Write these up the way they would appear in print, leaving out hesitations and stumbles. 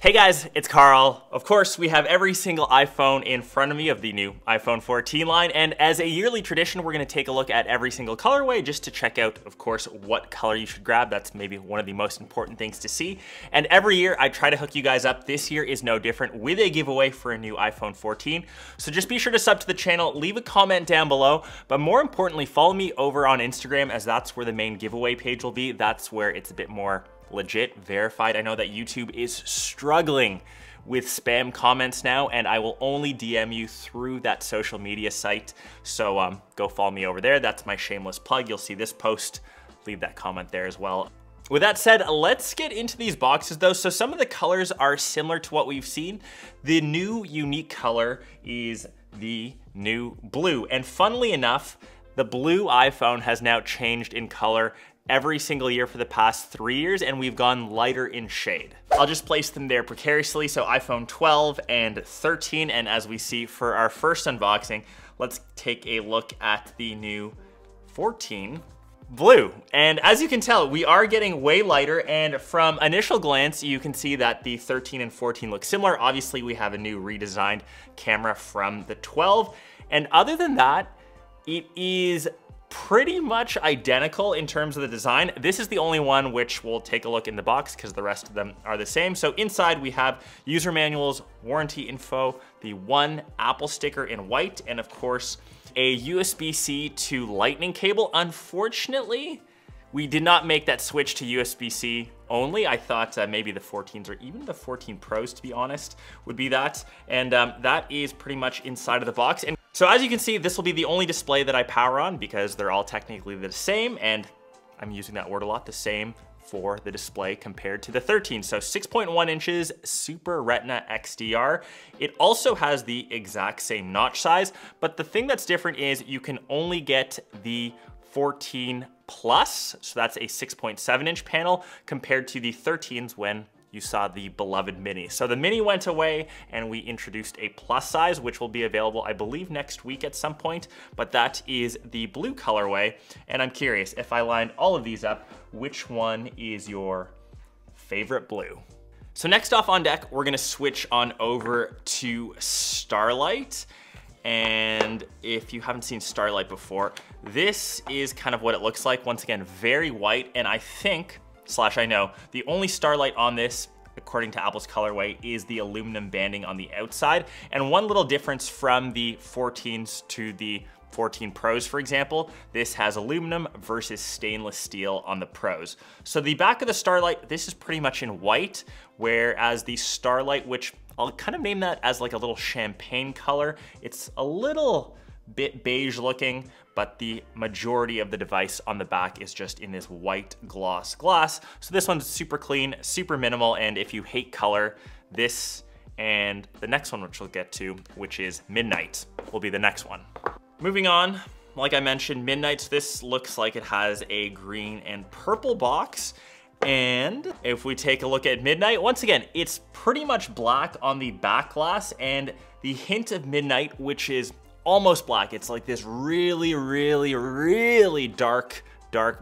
Hey guys, it's Carl. Of course, we have every single iPhone in front of me of the new iPhone 14 line, and as a yearly tradition, we're gonna take a look at every single colorway just to check out, of course, what color you should grab. That's maybe one of the most important things to see. And every year, I try to hook you guys up. This year is no different with a giveaway for a new iPhone 14. So just be sure to sub to the channel, leave a comment down below, but more importantly, follow me over on Instagram, as that's where the main giveaway page will be. That's where it's a bit more legit, verified. I know that YouTube is struggling with spam comments now, and I will only DM you through that social media site. So go follow me over there. That's my shameless plug. You'll see this post. Leave that comment there as well. With that said, let's get into these boxes though. So some of the colors are similar to what we've seen. The new unique color is the new blue. And funnily enough, the blue iPhone has now changed in color every single year for the past 3 years, and we've gone lighter in shade. I'll just place them there precariously, so iPhone 12 and 13, and as we see for our first unboxing, let's take a look at the new 14 blue. And as you can tell, we are getting way lighter, and from initial glance, you can see that the 13 and 14 look similar. Obviously, we have a new redesigned camera from the 12, and other than that, it is pretty much identical in terms of the design. This is the only one which we'll take a look in the box because the rest of them are the same. So inside we have user manuals, warranty info, the one Apple sticker in white, and of course a USB-C to lightning cable. Unfortunately, we did not make that switch to USB-C only. I thought maybe the 14s or even the 14 Pros, to be honest, would be that. And that is pretty much inside of the box. And so as you can see, this will be the only display that I power on because they're all technically the same, and I'm using that word a lot, the same for the display compared to the 13. So 6.1 inches, Super Retina XDR. It also has the exact same notch size, but the thing that's different is you can only get the 14 Plus, so that's a 6.7 inch panel compared to the 13s when you saw the beloved Mini. So the Mini went away and we introduced a plus size, which will be available, I believe, next week at some point, but that is the blue colorway. And I'm curious, if I lined all of these up, which one is your favorite blue? So next off on deck, we're gonna switch on over to Starlight. And if you haven't seen Starlight before, this is kind of what it looks like. Once again, very white, and I think, slash I know, the only Starlight on this, according to Apple's colorway, is the aluminum banding on the outside. And one little difference from the 14s to the 14 Pros, for example, this has aluminum versus stainless steel on the Pros. So the back of the Starlight, this is pretty much in white, whereas the Starlight, which I'll kind of name that as like a little champagne color, it's a little bit beige looking, but the majority of the device on the back is just in this white gloss glass. So this one's super clean, super minimal, and if you hate color, this and the next one, which we'll get to, which is Midnight, will be the next one. Moving on, like I mentioned, Midnight's, this looks like it has a green and purple box. And if we take a look at Midnight, once again, it's pretty much black on the back glass, and the hint of Midnight, which is almost black. It's like this really, really, really dark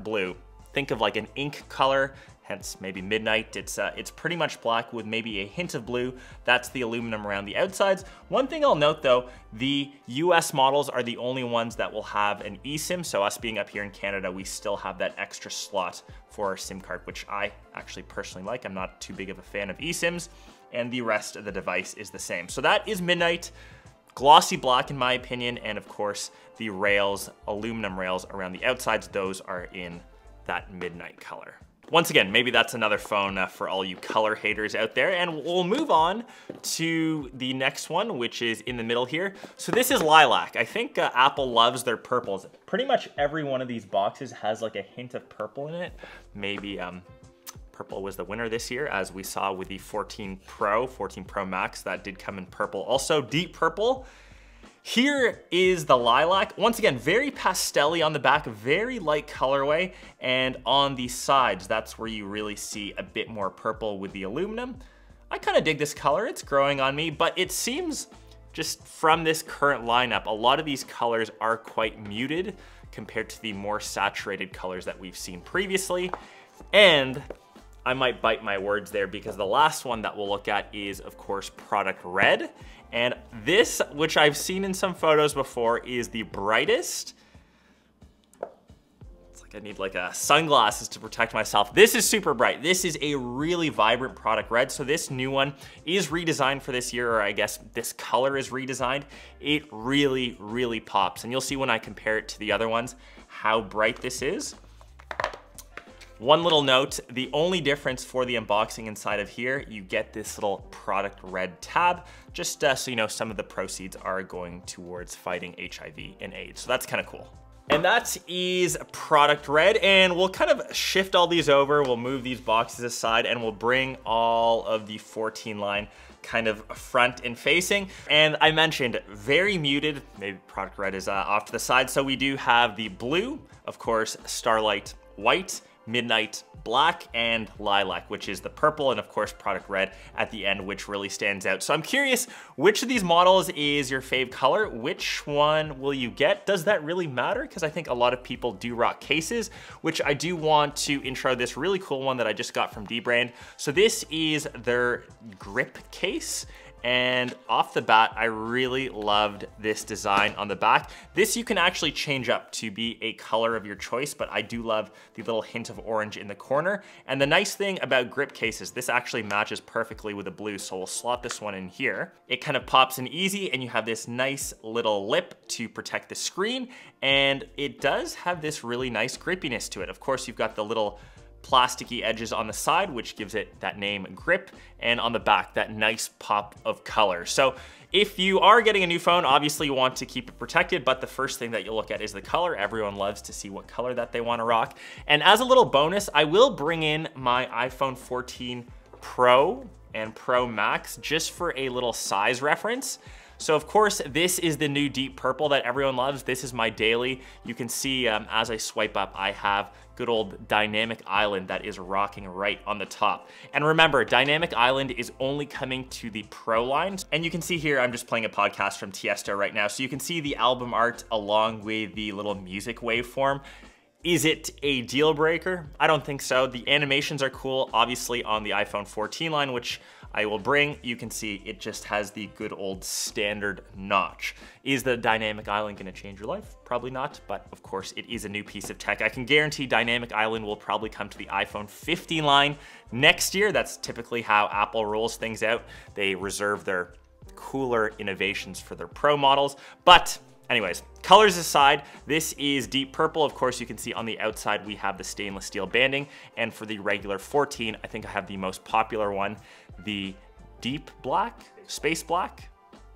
blue. Think of like an ink color, hence maybe Midnight. It's pretty much black with maybe a hint of blue. That's the aluminum around the outsides. One thing I'll note though, the US models are the only ones that will have an eSIM. So us being up here in Canada, we still have that extra slot for our SIM card, which I actually personally like. I'm not too big of a fan of eSIMs, and the rest of the device is the same. So that is Midnight. Glossy black in my opinion, and of course the rails, aluminum rails around the outsides, those are in that Midnight color. Once again, maybe that's another phone for all you color haters out there, and we'll move on to the next one, which is in the middle here. So this is Lilac. I think Apple loves their purples. Pretty much every one of these boxes has like a hint of purple in it. Maybe purple was the winner this year, as we saw with the 14 Pro, 14 Pro Max, that did come in purple. Also deep purple. Here is the Lilac. Once again, very pastel-y on the back, very light colorway, and on the sides, that's where you really see a bit more purple with the aluminum. I kind of dig this color, it's growing on me, but it seems just from this current lineup, a lot of these colors are quite muted compared to the more saturated colors that we've seen previously. And I might bite my words there, because the last one that we'll look at is, of course, product red. And this, which I've seen in some photos before, is the brightest. It's like I need like a sunglasses to protect myself. This is super bright. This is a really vibrant product red. So this new one is redesigned for this year, or I guess this color is redesigned. It really, really pops. And you'll see when I compare it to the other ones, how bright this is. One little note, the only difference for the unboxing inside of here, you get this little product red tab, just so you know, some of the proceeds are going towards fighting HIV and AIDS. So that's kind of cool. And that is product red, and we'll kind of shift all these over. We'll move these boxes aside and we'll bring all of the 14 line kind of front and facing. And I mentioned very muted, maybe product red is off to the side. So we do have the blue, of course, starlight white, midnight black, and lilac, which is the purple, and of course product red at the end, which really stands out. So I'm curious, which of these models is your fave color? Which one will you get? Does that really matter? Because I think a lot of people do rock cases, which I do want to intro this really cool one that I just got from Dbrand. So this is their grip case. And off the bat, I really loved this design on the back. This you can actually change up to be a color of your choice, but I do love the little hint of orange in the corner. And the nice thing about grip cases, this actually matches perfectly with the blue, so we'll slot this one in here. It kind of pops in easy, and you have this nice little lip to protect the screen, and it does have this really nice grippiness to it. Of course, you've got the little plasticky edges on the side, which gives it that name grip, and on the back, that nice pop of color. So if you are getting a new phone, obviously you want to keep it protected, but the first thing that you'll look at is the color. Everyone loves to see what color that they want to rock. And as a little bonus, I will bring in my iPhone 14 Pro and Pro Max just for a little size reference. So of course, this is the new deep purple that everyone loves. This is my daily. You can see as I swipe up, I have good old Dynamic Island that is rocking right on the top. And remember, Dynamic Island is only coming to the Pro line. And you can see here, I'm just playing a podcast from Tiësto right now. So you can see the album art along with the little music waveform. Is it a deal breaker? I don't think so. The animations are cool, obviously on the iPhone 14 line, which I will bring. You can see it just has the good old standard notch. Is the Dynamic Island gonna change your life? Probably not, but of course it is a new piece of tech. I can guarantee Dynamic Island will probably come to the iPhone 15 line next year. That's typically how Apple rolls things out. They reserve their cooler innovations for their Pro models, but anyways, colors aside, this is deep purple. Of course, you can see on the outside, we have the stainless steel banding. And for the regular 14, I think I have the most popular one, the deep black, space black,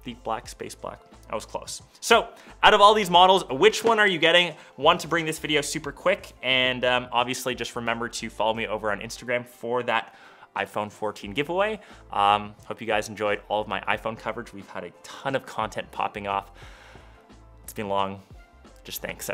deep black, space black. I was close. So out of all these models, which one are you getting? Want to bring this video super quick. And obviously just remember to follow me over on Instagram for that iPhone 14 giveaway. Hope you guys enjoyed all of my iPhone coverage. We've had a ton of content popping off. It's been long, just thanks.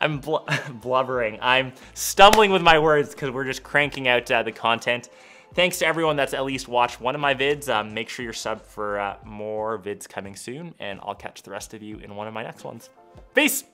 I'm blubbering. I'm stumbling with my words because we're just cranking out the content. Thanks to everyone that's at least watched one of my vids. Make sure you're subbed for more vids coming soon, and I'll catch the rest of you in one of my next ones. Peace.